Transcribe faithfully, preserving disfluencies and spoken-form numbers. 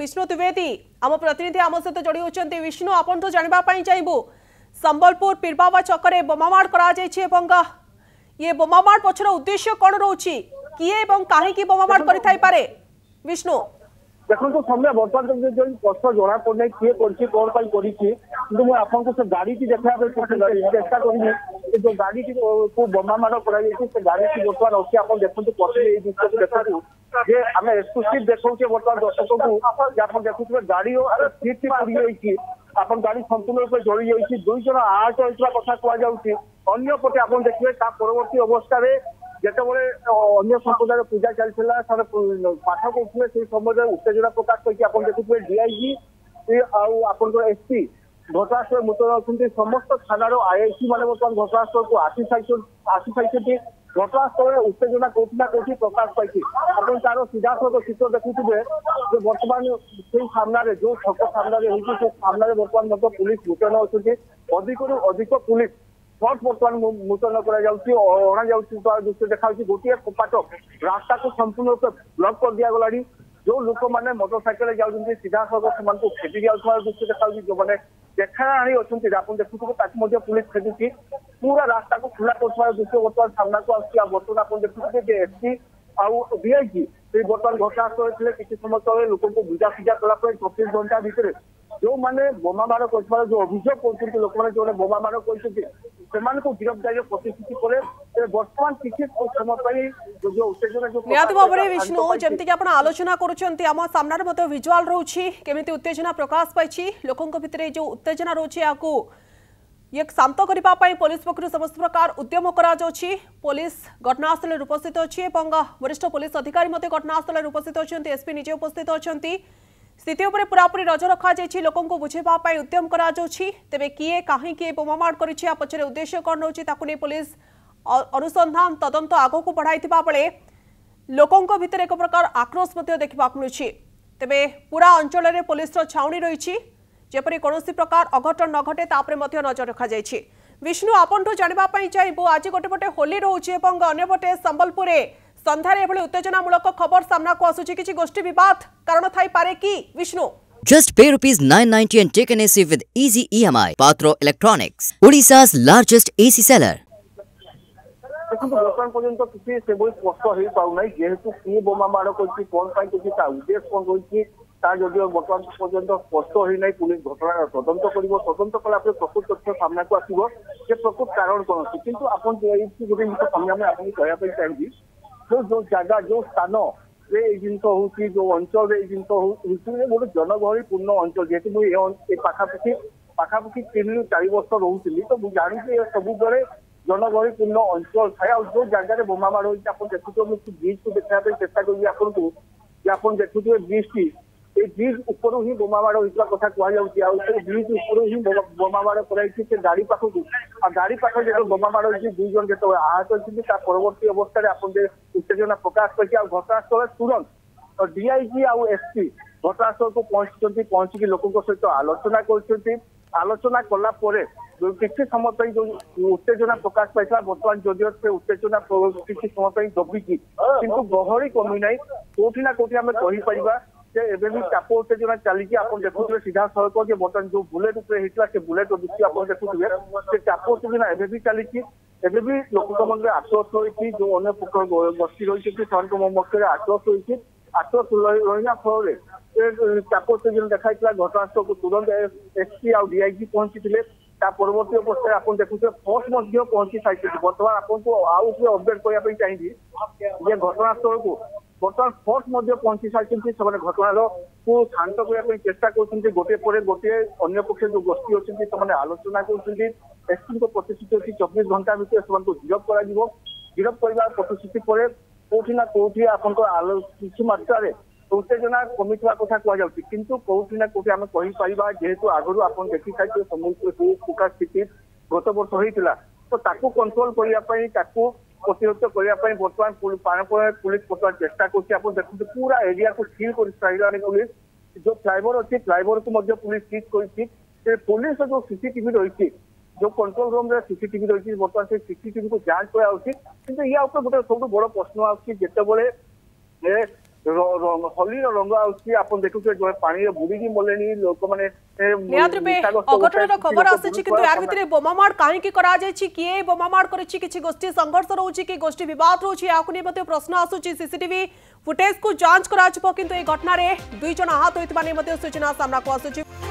विष्णु द्विवेदी आम प्रतिनिधि आम सहित जोड़ी होती। विष्णु आपण तो जानवा चाहबू संबलपुर पीरबाबा चक्कर बोमामाड़ कर बोमामाड़ पछर उद्देश्य कौन रोचे किए कहीं बोमामाड़ कर विष्णु देखो समय बर्तमान जो स्पष्ट जना पड़ना किए कर कौन करें मुझे आपको से गाड़ी की देखा चेस्टा करी जो गाड़ी की बोमामाड़ कर गाड़ी की बर्तमान अच्छी आप देखते कौन देखा जे आम एक्सक्लूसिव देखा बर्तमान दर्शक को आप देखुए गाड़ी और सीट टी पड़ी जाइए आप गाड़ी संपूर्ण रूप से जली जाइए दुई जन आहत होता कथा कहुचे अंपटे आप देखिए परवर्ती अवस्था जितेबाला अन्य संप्रदाय पूजा चलता से पाठ करुले से समय उत्तेजना प्रकाश करके देखुए डीआईजी आपसी घटनास्थल मुतयन अच्छा समस्त थानार आईआईसी मैंने बर्तमान घटनास्थल को आसी सारी आसी सारी घटनास्थल उत्तेजना कौटि ना कौटि प्रकाश पाई आप तार सीधासल चित्र देखुए जो बर्तमान से सामने जो छक सामने होगी से सामने बर्तमान मत पुलिस मुतयन अच्छा अधिक अधिक पुलिस फर्ट बर्तमान मुतयन करा दृश्य देखा गोटे फाटक रास्ता को संपूर्ण रूप से ब्लॉक कर दिया गला जो लोक मैंने मोटरसाइकेल जाऊँगी सीधा सड़क से खेदी जाता दृश्य देखा जो मैंने देखा अच्छे आप देखुए पुलिस खेदुची पूरा रास्ता को खुला कर दृश्य बर्तमान सामना को आस बर्तमान आप देखुए एसपी आईजी से बर्तमान घटनास्थल किसी समय तक लोक बुझा सुझा कलापर चौबीस घंटा भितर जो मैंने बोमामाड़ कर जो अभियोग कर लोक मैंने जो बोमामाड़ को गिरफ्तारी प्रतिश्रुति कले बर्तमान किसी समय जो उत्तेजना जो निहत भाव विष्णु जमी आप आलोचना करम भिजुआल रोचे केमी उत्तेजना प्रकाश पाई लोकों भितर जो उत्तेजना रोचे या ये शांत करने पुलिस पक्षर समस्त प्रकार उद्यम करा जाउछि। पुलिस घटनास्थल उपस्थित अच्छी और वरिष्ठ पुलिस अधिकारी घटनास्थल उपस्थित अच्छा एसपी निजे उपस्थित अच्छा स्थिति उपर पूरापूरी नजर रखा जाए लोक बुझेवाई उद्यम करा जाउछि। तेबे किए कहीं किए बोमामाड़ कर पचर उद्देश्य कौन रोचे पुलिस अनुसंधान तदंत आगक बढ़ाई बेले लोकों भितर एक प्रकार आक्रोश देखा मिलूँ। तेबे पूरा अंचल में पुलिस छाउनी रही जेपरी कौनसी प्रकार अघटन न घटे तापर मध्य नजर रखा जाए। विष्णु आपंठू जानापी चाहबू आज गोटेपटे होली रोचे और अंपटे संबलपुर संधार एभली उत्तेजनामूलक खबर सामना को आसुची किसी गोष्ठी विवाद कारण थाई पारे कि Vishnu Just pay rupees nine ninety and take an A C with easy E M I Patro Electronics Odisha's largest A C seller। बर्तमान पर्यटन किसी से स्पष्ट हो पाना जेहेतु किए बोमामाड़ कर कौन उद्देश्य कौन रही जदि बर्तमान पर्यटन स्पष्ट होना पुलिस घटना तदंत कर तदंत कला प्रकृत तथ्य सामना को आसो ये प्रकृत कारण कौन अच्छी कि आप गोटे जिन सामने आपको कहवाई चाहिए जो जो जगह जो स्थान जिन हूँ जो अंचल जिन गोटे जनगहलीपूर्ण अंचल जेहतु मुझे पाखापाखि पाखापाखि तीन चार वर्ष रोली तो मुझे जानी सब बेले जनगहलीपूर्ण अंचल थाए जो जगह बोमामाड़ होती आप देखुए मुझे ब्रिज को देखा चेस्टा करी आपको आप देखुए ब्रिज की ब्रिज उपर ही बोमामाड़ होता क्या कहु ब्रिज उपर ही बोमामाड़ कर गाड़ी पाखक आ गाड़ी पाखक जो बोमामाड़ होती दुई जन जो आहत होती परवर्ती अवस्था आप उत्तेजना प्रकाश करके घटनास्थल तुरंत डीआईजी आउ एसपी घटनास्थल को पहुंची पहुंची लोकों सहित आलोचना कर आलोचना कलापर किसी समय पर जो उत्तेजना प्रकाश पाई बर्तमान जदि से उत्तेजना किसी समय पर दबिकी कितु गहरी कमी ना कौटी ना कौटी आम कहीपर एवं चाप उत्तेजना चलिए आप देखुए सीधा सड़क जो बर्तमान जो बुलेट उपलब्ध से बुलेट दृश्य आप देखुए से चाप उत्तेजना एवं भी चलिए एवं भी लोक मन आक्रोश रही जो अन्य गोष्ठी रही मध्य आक्रोश रही आक्रोश रहा फल चाप उत्तेजना देखा घटनास्थल को तुरंत एसपी आउ डीआईजी पहुंची परवर्त अवस्था आप देखुए फोर्स पहुंची सारी बर्तमान आपको आउ अपडेट करने चाहिए ये घटनास्थल को बर्तमान फोर्स पहुंची सारी घटनार को शांत करने चेस्टा कर गोटे पर गोटे अन्य पक्ष जो गोष्ठी अच्छी से आलोचना करसपी प्रतिश्रुति अच्छी चौबीस घंटा भितर से गिरफ कर गिरफ कर प्रतिश्रुति पर कौटी ना कौटी आलो किसी मात्र उत्तेजना कमिटा कथा कहु कितु कौटी ना कौटी आम कहीपर जेहेतु आगुरी आप देखी सारी सम्बलपुर को प्रकार स्थिति गत वर्ष होता तो ताकू कंट्रोल करने प्रतिरोध करने बर्तमान पुलिस बर्तमान चेष्टा कर देखते पूरा एरिया को सील कर सारे पुलिस जो फ्लाइवर अच्छी फ्लाइवर को पुलिस सीज कर पुलिस जो सीसीटीवी रही जो कंट्रोल रूम में सीसीटीवी रही बर्तमान से सीसीटीवी को जांच कराया कि या गोटे सब बड़ प्रश्न आते हली रंग आपन देखुथे जो पानी रे बुडीगी मलेनी लोक माने अघटन खबर आसी किंतु यार भितरे बोमामाड़ काहे की करा जाय छी किए बोमामाड़ करै छी किछि गोष्ठी संघर्ष रहउची कि गोष्ठी विवाद रहउची याकु ने मते प्रश्न आसुची सीसीटीवी फुटेज को जांच करा जबो किंतु ए घटना रे दुई जन आहत होइतबा ने मते सूचना सामना को आसुची।